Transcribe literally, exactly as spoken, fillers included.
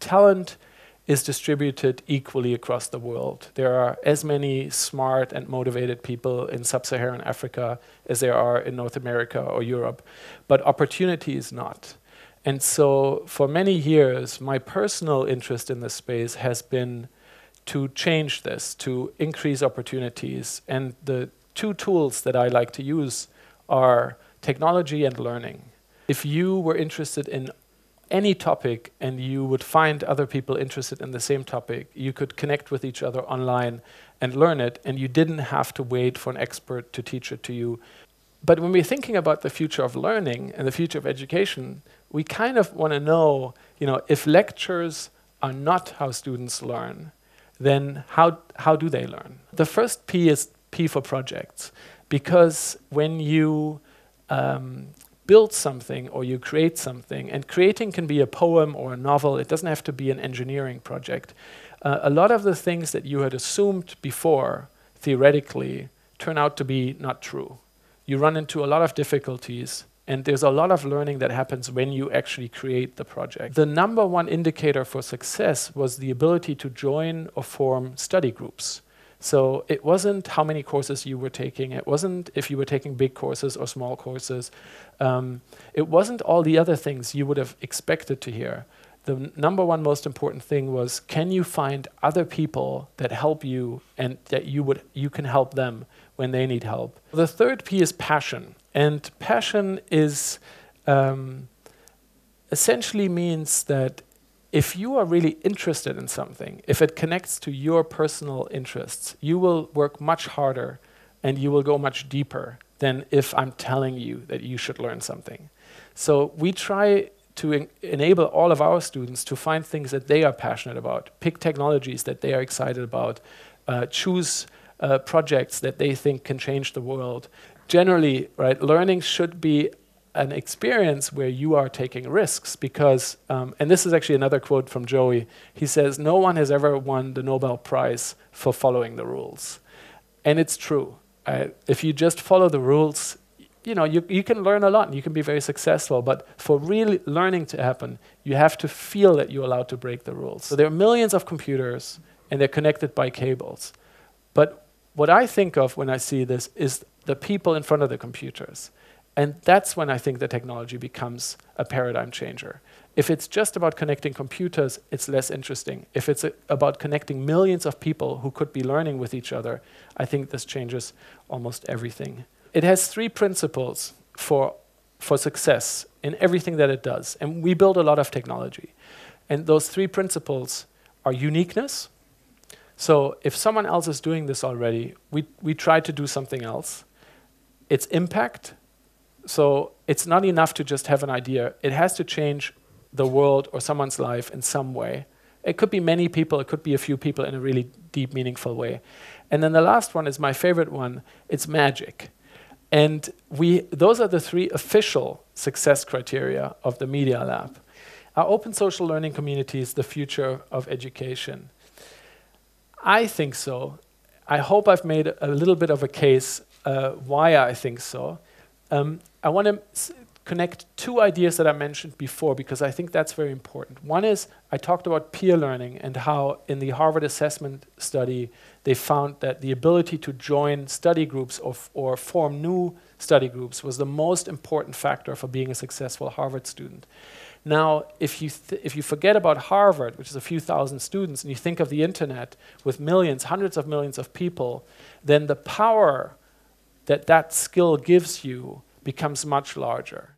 talent is distributed equally across the world. There are as many smart and motivated people in sub-Saharan Africa as there are in North America or Europe, but opportunity is not. And so for many years, my personal interest in this space has been to change this, to increase opportunities. And the two tools that I like to use are technology and learning. If you were interested in any topic and you would find other people interested in the same topic, you could connect with each other online and learn it, and you didn't have to wait for an expert to teach it to you. But when we're thinking about the future of learning and the future of education, we kind of want to know, you know, if lectures are not how students learn, then how, how do they learn? The first P is P for projects, because when you um, build something or you create something, and creating can be a poem or a novel, it doesn't have to be an engineering project. Uh, a lot of the things that you had assumed before, theoretically, turn out to be not true. You run into a lot of difficulties, and there's a lot of learning that happens when you actually create the project. The number one indicator for success was the ability to join or form study groups. So it wasn't how many courses you were taking, it wasn't if you were taking big courses or small courses, um, it wasn't all the other things you would have expected to hear. The number one most important thing was, can you find other people that help you and that you, would, you can help them when they need help? The third P is passion, and passion is um, essentially means that if you are really interested in something, if it connects to your personal interests, you will work much harder and you will go much deeper than if I'm telling you that you should learn something. So we try to en- enable all of our students to find things that they are passionate about, pick technologies that they are excited about, uh, choose uh, projects that they think can change the world. Generally, right, learning should be an experience where you are taking risks because, um, and this is actually another quote from Joey, he says, no one has ever won the Nobel Prize for following the rules. And it's true. Uh, if you just follow the rules, you know, you, you can learn a lot and you can be very successful, but for real learning to happen, you have to feel that you're allowed to break the rules. So there are millions of computers and they're connected by cables. But what I think of when I see this is the people in front of the computers. And that's when I think the technology becomes a paradigm changer. If it's just about connecting computers, it's less interesting. If it's a, about connecting millions of people who could be learning with each other, I think this changes almost everything. It has three principles for, for success in everything that it does. And we build a lot of technology. And those three principles are uniqueness. So if someone else is doing this already, we, we try to do something else. It's impact. So it's not enough to just have an idea. It has to change the world or someone's life in some way. It could be many people, it could be a few people in a really deep, meaningful way. And then the last one is my favorite one, it's magic. And we, those are the three official success criteria of the Media Lab. Are open social learning communities the future of education? I think so. I hope I've made a little bit of a case uh, why I think so. Um, I want to connect two ideas that I mentioned before because I think that's very important. One is I talked about peer learning and how in the Harvard assessment study they found that the ability to join study groups or, or form new study groups was the most important factor for being a successful Harvard student. Now, if you, th if you forget about Harvard, which is a few thousand students, and you think of the internet with millions, hundreds of millions of people, then the power that that skill gives you becomes much larger.